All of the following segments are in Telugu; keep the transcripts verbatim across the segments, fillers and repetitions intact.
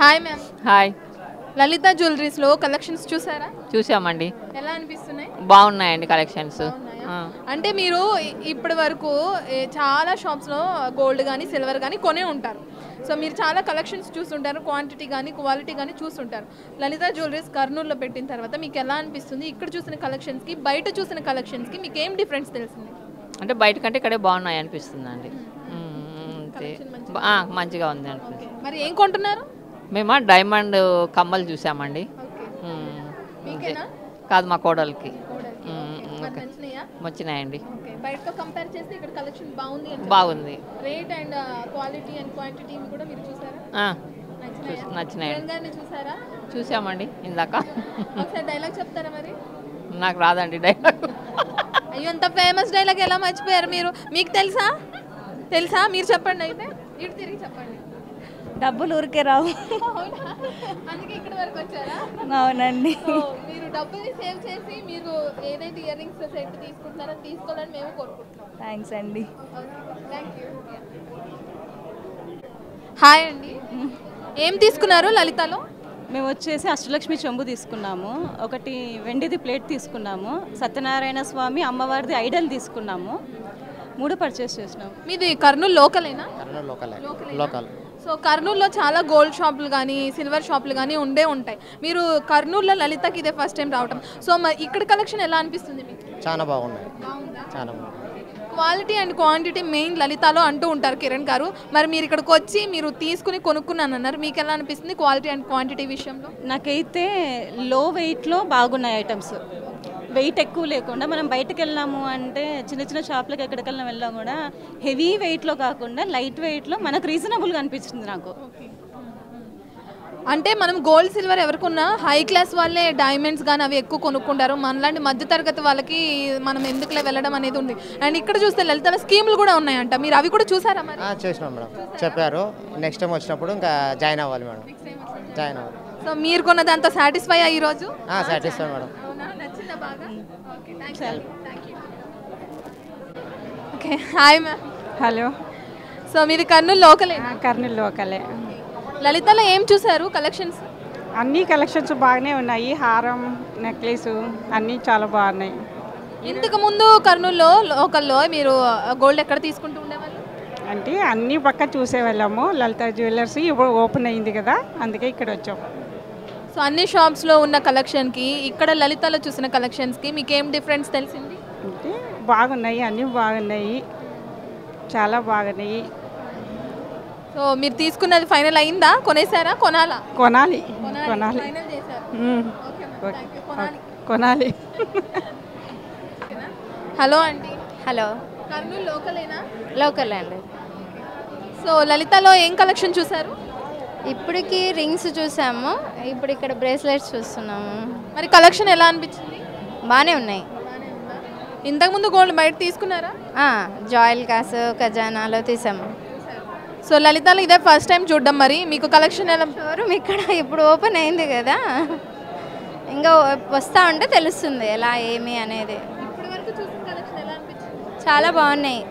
हाय मैम हाय ललिता ज्युवेलरीస్ లో కలెక్షన్స్ చూసారా చూసామండి ఎలా అనిపిస్తున్నాయి బాగున్నాయండి కలెక్షన్స్ అంటే మీరు ఇప్పటివరకు చాలా షాప్స్ లో గోల్డ్ గాని సిల్వర్ గాని కొనే ఉంటారు సో మీరు చాలా కలెక్షన్స్ చూస్తుంటారు క్వాంటిటీ గాని క్వాలిటీ గాని చూస్తుంటారు లలితా జ్యువెలరీస్ కర్నూల్ లో పెట్టిన తర్వాత మీకు ఎలా అనిపిస్తుంది ఇక్కడ చూసిన కలెక్షన్స్ కి బయట చూసిన కలెక్షన్స్ కి మీకు ఏం డిఫరెన్స్ తెలుస్తుంది అంటే బయట కంటే ఇక్కడే బాగున్నాయి అనిపిస్తుందండి అంతే ఆ మంచిగా ఉంది అనిపిస్తుంది మరి ఏం కొంటున్నారు मेमा डायमंड कम्मल चूसामंडी कादमा कोडल की वच्चिनायंडी बागुंदी rate and quality and quantity नि कूडा मीरु चूसारा नच्चिनायंडी चूसारा चूसामंडी इंदाक ओकसारि डायलॉग चेप्तारा मरि नाकु रादंडी डायलॉग अय्यो अंत फेमस डायलॉग एला मर्चिपोयारु मीरु मीकु तेलुसा तेलुसा मीरु चेप्पंडी अयिते इटु तिरिगि चेप्पंडी డబ్బులు ఊరికే రావు అవునా అందుకే ఇక్కడ వరకు వచ్చారా అవునండి మీరు డబ్బుని సేవ్ చేసి మీరు ఏదైతే ఇయర్ రింగ్స్ సెట్ తీసుకుంటారో తీసుకోవాలని మేము కోరుకుంటున్నాం థాంక్స్ అండి థాంక్యూ హాయ్ అండి ఏం తీసుకున్నారు లలితాలో మేము వచ్చేసి అష్టలక్ష్మి చెంబు తీసుకున్నాము ఒకటి వెండిది ప్లేట్ తీసుకున్నాము సత్యనారాయణ స్వామి అమ్మవారిది ఐడల్ తీసుకున్నాము మూడు పర్చేస్ చేసాము మీది కర్నూల్ లోకలేనా కర్నూల్ లోకలే లోకల్ సో కర్నూల్లో చాలా గోల్డ్ షాపులు కానీ సిల్వర్ షాపులు కానీ ఉండే ఉంటాయి మీరు కర్నూల్లో లలితకి ఇదే ఫస్ట్ టైం రావడం సో ఇక్కడ కలెక్షన్ ఎలా అనిపిస్తుంది మీకు చాలా బాగున్నాయి బాగుందా చాలా క్వాలిటీ అండ్ క్వాంటిటీ మెయిన్ లలితాలో అంటూ ఉంటారు కిరణ్ గారు మరి మీరు ఇక్కడికి వచ్చి మీరు తీసుకుని కొనుక్కున్నాను అన్నారు మీకు ఎలా అనిపిస్తుంది క్వాలిటీ అండ్ క్వాంటిటీ విషయంలో నాకైతే లో వెయిట్లో బాగున్నాయి ఐటమ్స్ వెయిట్ ఎక్కువ లేకుండా మనం బయటికి వెళ్ళాము అంటే చిన్న చిన్న షాప్లకు ఎక్కడికైనా వెళ్ళా కూడా హెవీ వెయిట్లో కాకుండా లైట్ వెయిట్లో మనకు రీజనబుల్గా అనిపిస్తుంది నాకు అంటే మనం గోల్డ్ సిల్వర్ ఎవరికన్నా హై క్లాస్ వాళ్ళే డైమండ్స్ కానీ అవి ఎక్కువ కొనుక్కుంటారు మనలాంటి మధ్యతరగతి వాళ్ళకి మనం ఎందుకులే వెళ్ళడం అనేది ఉంది అండ్ ఇక్కడ చూస్తే లలితల స్కీములు కూడా ఉన్నాయంట మీరు అవి కూడా చూసారా మరి చేసాం మేడం చెప్పారు నెక్స్ట్ టైం వచ్చినప్పుడు ఇంకా జాయిన్ అవ్వాలి మేడం జాయిన్ అవ్వాలి సో మీరు కొన్న దాంతో సాటిస్ఫై అయ్యి ఈ రోజు ఆ సాటిస్ఫై మేడం హలో సో మీది కర్నూల్ లోకలే కర్నూల్ లోకలే లలితలో ఏం చూసారు కలెక్షన్స్ అన్ని కలెక్షన్స్ బాగానే ఉన్నాయి హారం నెక్లెస్ అన్నీ చాలా బాగున్నాయి ఇంతకు ముందు కర్నూల్లో లోకల్లో మీరు గోల్డ్ ఎక్కడ తీసుకుంటూ ఉండేవాళ్ళు అంటే అన్ని పక్క చూసేవాళ్ళము లలిత జ్యువెలర్స్ ఇప్పుడు ఓపెన్ అయింది కదా అందుకే ఇక్కడ వచ్చాం సో అన్ని షాప్స్లో ఉన్న కలెక్షన్కి ఇక్కడ లలితలో చూసిన కలెక్షన్స్కి మీకేం డిఫరెన్స్ తెలిసింది అంటే బాగున్నాయి అన్నీ బాగున్నాయి చాలా బాగున్నాయి సో మీరు తీసుకున్నది ఫైనల్ అయిందా కొనేసారా కొనాలా కొనాలి కొనాలి ఫైనల్ చేశారు ఓకే థాంక్యూ కొనాలి కొనాలి హలో ఆంటీ హలో కర్నూల్ లోకలేనా లోకల్ అండి సో లలితలో ఏం కలెక్షన్ చూసారు ఇప్పటికి రింగ్స్ చూసాము ఇప్పుడు ఇక్కడ బ్రేస్లెట్స్ చూస్తున్నాము మరి కలెక్షన్ ఎలా అనిపిస్తుంది బానే ఉన్నాయి ఇంతకుముందు గోల్డ్ బయట తీసుకున్నారా జాయిల్ కాసు ఖజానాలో తీసాము సో లలితలో ఇదే ఫస్ట్ టైం చూడడం మరి మీకు కలెక్షన్ ఎలా షోరూమ్ ఇక్కడ ఇప్పుడు ఓపెన్ అయింది కదా ఇంకా వస్తూ ఉంటే తెలుస్తుంది ఎలా ఏమి అనేది చాలా బాగున్నాయి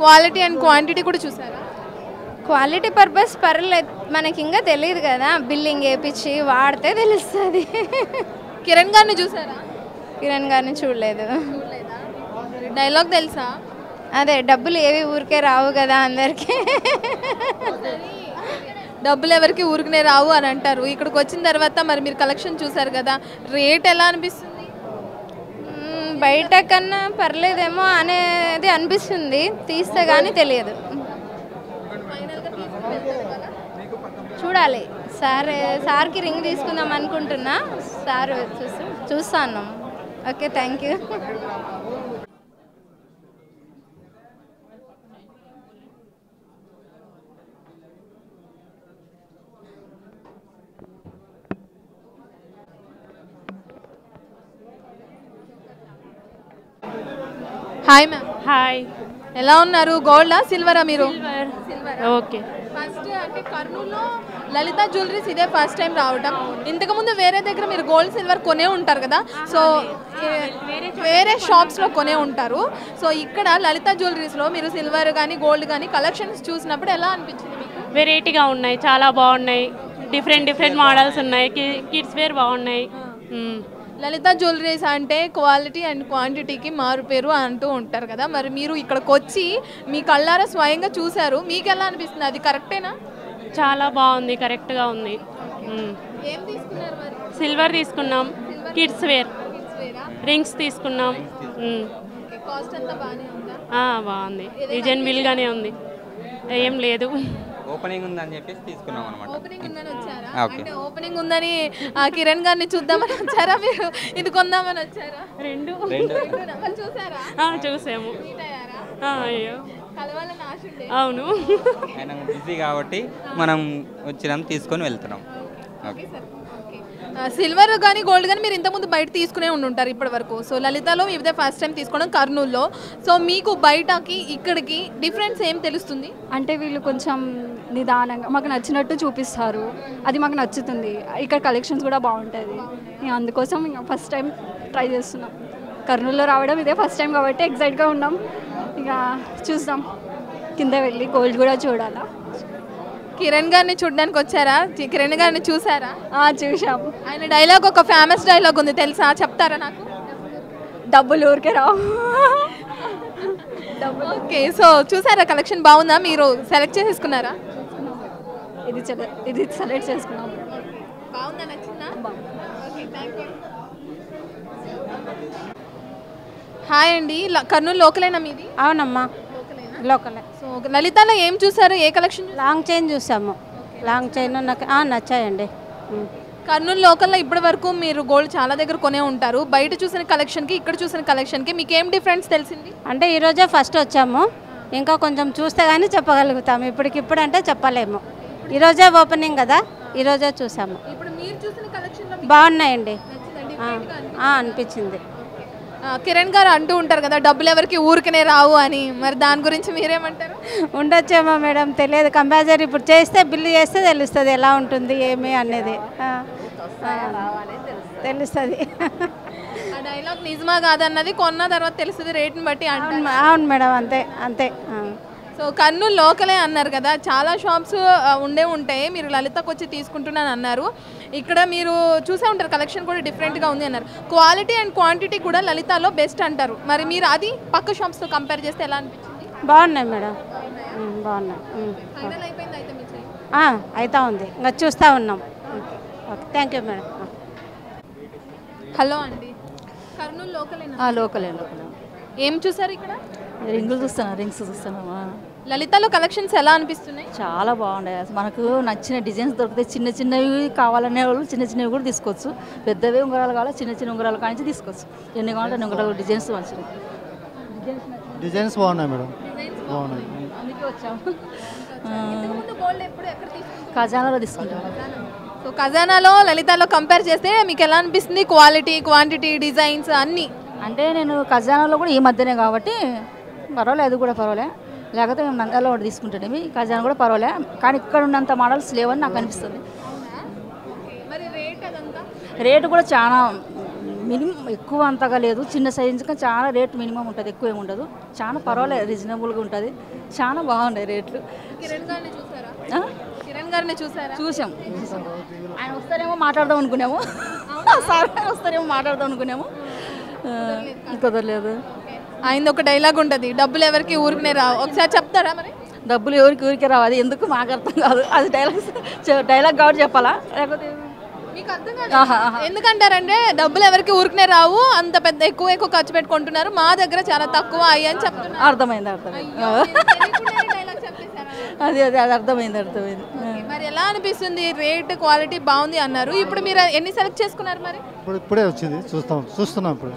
క్వాలిటీ అండ్ క్వాంటిటీ కూడా చూసారా క్వాలిటీ పర్పస్ పర్లేదు మనకి ఇంకా తెలియదు కదా బిల్లింగ్ వేయించి వాడితే తెలుస్తుంది కిరణ్ గారిని చూసారా కిరణ్ గారిని చూడలేదు డైలాగ్ తెలుసా అదే డబ్బులు ఏవి ఊరికే రావు కదా అందరికీ డబ్బులు ఎవరికి ఊరికనే రావు అని అంటారు ఇక్కడికి వచ్చిన తర్వాత మరి మీరు కలెక్షన్ చూసారు కదా రేట్ ఎలా అనిపిస్తుంది బయట కన్నా పర్లేదేమో అనేది అనిపిస్తుంది తీస్తే కానీ తెలియదు చూడాలి సార్ సార్కి రింగ్ తీసుకుందాం అనుకుంటున్నా సార్ చూసి చూస్తాను okay thank you hi ma'am hi ఎలా ఉన్నారు గోల్డా సిల్వరా మీరు ఓకే ఫస్ట్ అంటే కర్నూల్లో లలితా జ్యువెలరీస్ ఇదే ఫస్ట్ టైం రావడం ఇంతకుముందు వేరే దగ్గర మీరు గోల్డ్ సిల్వర్ కొనే ఉంటారు కదా సో వేరే షాప్స్లో కొనే ఉంటారు సో ఇక్కడ లలితా జ్యువెలరీస్లో మీరు సిల్వర్ కానీ గోల్డ్ కానీ కలెక్షన్స్ చూసినప్పుడు ఎలా అనిపించింది మీకు వెరైటీగా ఉన్నాయి చాలా బాగున్నాయి డిఫరెంట్ డిఫరెంట్ మోడల్స్ ఉన్నాయి కిడ్స్ వేర్ బాగున్నాయి లలిత జ్యువెలరీస్ అంటే క్వాలిటీ అండ్ క్వాంటిటీకి మారు పేరు అంటూ ఉంటారు కదా మరి మీరు ఇక్కడికి వచ్చి మీ కళ్ళారా స్వయంగా చూశారు మీకు ఎలా అనిపిస్తుంది అది కరెక్టేనా చాలా బాగుంది కరెక్ట్ గా ఉంది ఏం తీసుకున్నారు మరి సిల్వర్ తీసుకున్నాం కిడ్స్ వేర్ కిడ్స్ వేరా రింగ్స్ తీసుకున్నాం కాస్ట్ ఎంత బానే ఉందా ఆ బాగుంది డిజైన్ బిల్ గానే ఉంది ఏం లేదు ఓపెనింగ్ ఉందని చెప్పి తీసుకున్నాం అన్నమాట ఓపెనింగ్ ఉందని వచ్చారా అంటే ఓపెనింగ్ ఉందని ఆ కిరణ్ గారిని చూద్దామని వచ్చారా మీరు ఇది కొందామని వచ్చారా రెండు రెండు మనం చూసారా ఆ చూసాము మీట్ అయ్యారా ఆ అయ్యో కలవాలని ఆశ ఉండే అవును ఆయన బిజీ కాబట్టి మనం వచ్చినాం తీసుకొని వెళ్తున్నాం ఓకే సార్ ఓకే సిల్వర్ గాని గోల్డ్ గాని మీరు ఇంత ముందు బయట తీసుకునే ఉంటారు ఇప్పటివరకు సో లలితాలో ఇదే ఫస్ట్ టైం తీసుకోవడం కర్నూల్లో సో మీకు బయటకి ఇక్కడికి డిఫరెన్స్ ఏం తెలుస్తుంది అంటే వీళ్ళు కొంచెం నిదానంగా మాకు నచ్చినట్టు చూపిస్తారు అది మాకు నచ్చుతుంది ఇక్కడ కలెక్షన్స్ కూడా బాగుంటుంది నేను అందుకోసం ఇంకా ఫస్ట్ టైం ట్రై చేస్తున్నాం కర్నూల్లో రావడం ఇదే ఫస్ట్ టైం కాబట్టి ఎగ్జైట్గా ఉన్నాం ఇక చూస్తాం కింద వెళ్ళి గోల్డ్ కూడా చూడాలా కిరణ్ గారిని చూడడానికి వచ్చారా కిరణ్ గారిని చూసారా చూసాము ఆయన డైలాగ్ ఒక ఫేమస్ డైలాగ్ ఉంది తెలుసా చెప్తారా నాకు డబ్బులు ఊరికే రావు ఓకే సో చూసారా కలెక్షన్ బాగుందా మీరు సెలెక్ట్ చేసుకున్నారా ఇది ఇది సెలెక్ట్ చేసుకున్నాం బాగుందా నచ్చిందా ఓకే థాంక్యూ హాయ్ అండి కర్నూలు లోకలేనా మీది అవునమ్మా లోకల్ సో లలితాలో ఏం చూసారు ఏ కలెక్షన్ లాంగ్ చైన్ చూసాము లాంగ్ చైన్ నాకు నచ్చాయండి కర్నూలు లోకల్లో ఇప్పటి వరకు మీరు గోల్డ్ చాలా దగ్గర కొనే ఉంటారు బయట చూసిన కలెక్షన్కి ఇక్కడ చూసిన కలెక్షన్కి మీకు ఏం డిఫరెన్స్ తెలిసింది అంటే ఈరోజే ఫస్ట్ వచ్చాము ఇంకా కొంచెం చూస్తే కానీ చెప్పగలుగుతాము ఇప్పటికిప్పుడు అంటే చెప్పలేము ఈరోజే ఓపెనింగ్ కదా ఈరోజే చూసాము ఇప్పుడు మీరు చూసిన కలెక్షన్ బాగున్నాయండి అనిపించింది కిరణ్ గారు అంటూ ఉంటారు కదా డబ్బులు ఎవరికి ఊరికనే రావు అని మరి దాని గురించి మీరేమంటారు ఉండొచ్చేమో మేడం తెలియదు కంపారిజన్ ఇప్పుడు చేస్తే బిల్లు చేస్తే తెలుస్తుంది ఎలా ఉంటుంది ఏమి అనేది తెలుస్తుంది ఆ డైలాగ్ నిజమా కాదన్నది కొన్న తర్వాత తెలుస్తుంది రేట్ని బట్టి అవును మేడం అంతే అంతే సో కర్నూలు లోకలే అన్నారు కదా చాలా షాప్స్ ఉండే ఉంటాయి మీరు లలితకు వచ్చి తీసుకుంటున్నాను అన్నారు ఇక్కడ మీరు చూసే ఉంటారు కలెక్షన్ కూడా డిఫరెంట్గా ఉంది అన్నారు క్వాలిటీ అండ్ క్వాంటిటీ కూడా లలితాలో బెస్ట్ అంటారు మరి మీరు అది పక్క షాప్స్తో కంపేర్ చేస్తే ఎలా అనిపించింది బాగున్నాయి మేడం బాగున్నాయి అయితే ఉంది ఇంకా చూస్తూ ఉన్నాం okay thank you madam hello అండి కర్నూలు లోకలేనా లోకలే లోకలే ఏం చూసారు ఇక్కడ రింగులు చూస్తాను రింగ్స్ చూస్తానమ్మా లలితాలో కలెక్షన్స్ ఎలా అనిపిస్తున్నాయి చాలా బాగున్నాయి మనకు నచ్చిన డిజైన్స్ దొరికితే చిన్న చిన్నవి కావాలనే వాళ్ళు చిన్న చిన్నవి కూడా తీసుకోవచ్చు పెద్దవి ఉంగరాలు కావాలి చిన్న చిన్న ఉంగరాలు కానించి తీసుకోవచ్చు ఎన్ని కావాలంటే అన్ని ఉంగరాలు డిజైన్స్ మంచిది డిజైన్స్ బాగున్నాయి మేడం బాగున్నాయి అందుకే వచ్చాము ఖజానాలో తీసుకుంటాం సో ఖజానాలో లలితాలో కంపేర్ చేస్తే మీకు ఎలా అనిపిస్తుంది క్వాలిటీ క్వాంటిటీ డిజైన్స్ అన్నీ అంటే నేను ఖజానాలో కూడా ఈ మధ్యనే కాబట్టి పర్వాలేదు అది కూడా పర్వాలే లేకపోతే మేము నందాలో ఒకటి తీసుకుంటానేమి ఖజానా కూడా పర్వాలే కానీ ఇక్కడ ఉన్నంత మోడల్స్ లేవని నాకు అనిపిస్తుంది రేటు కూడా చాలా మినిమం ఎక్కువ అంతగా లేదు చిన్న సైజు కానీ చాలా రేటు మినిమం ఉంటుంది ఎక్కువ ఏమి ఉండదు చాలా పర్వాలేదు రీజనబుల్గా ఉంటుంది చాలా బాగున్నాయి రేట్లు కిరణ్ గారిని చూసారా చూసాం ఆయన వస్తారేమో మాట్లాడదాం అనుకున్నాము సార్ వస్తారేమో మాట్లాడదాం అనుకున్నాము కుదరలేదు ఆయన ఒక డైలాగ్ ఉంటుంది డబ్బులు ఎవరికి ఊరికినే రావు ఒకసారి చెప్తారా మరి డబ్బులు ఎవరికి ఊరికే రావు అది ఎందుకు మాకు అర్థం కాదు అది డైలాగ్స్ డైలాగ్ కాబట్టి చెప్పాలా లేకపోతే మీకు అర్థం కాదు ఎందుకంటారంటే డబ్బులు ఎవరికి ఊరికినే రావు అంత పెద్ద ఎక్కువ ఎక్కువ ఖర్చు పెట్టుకుంటున్నారు మా దగ్గర చాలా తక్కువ అయ్యని చెప్తున్నారు అర్థమైంది అర్థమైంది అది అది అది అర్థమైంది అర్థమైంది మరి ఎలా అనిపిస్తుంది రేట్ క్వాలిటీ బాగుంది అన్నారు ఇప్పుడు మీరు ఎన్ని సెలెక్ట్ చేసుకున్నారు మరి ఇప్పుడు ఇప్పుడే వచ్చింది చూస్తాం చూస్తున్నాం ఇప్పుడు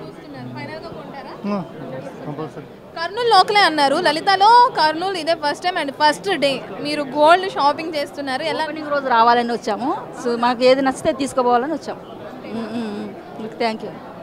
కర్నూలు లోకలే అన్నారు లలితాలో కర్నూలు ఇదే first time and first day మీరు గోల్డ్ షాపింగ్ చేస్తున్నారు ఎలా మీకు రోజు రావాలని వచ్చాము సో మాకు ఏది నచ్చితే తీసుకోవాలని వచ్చాము థ్యాంక్ యూ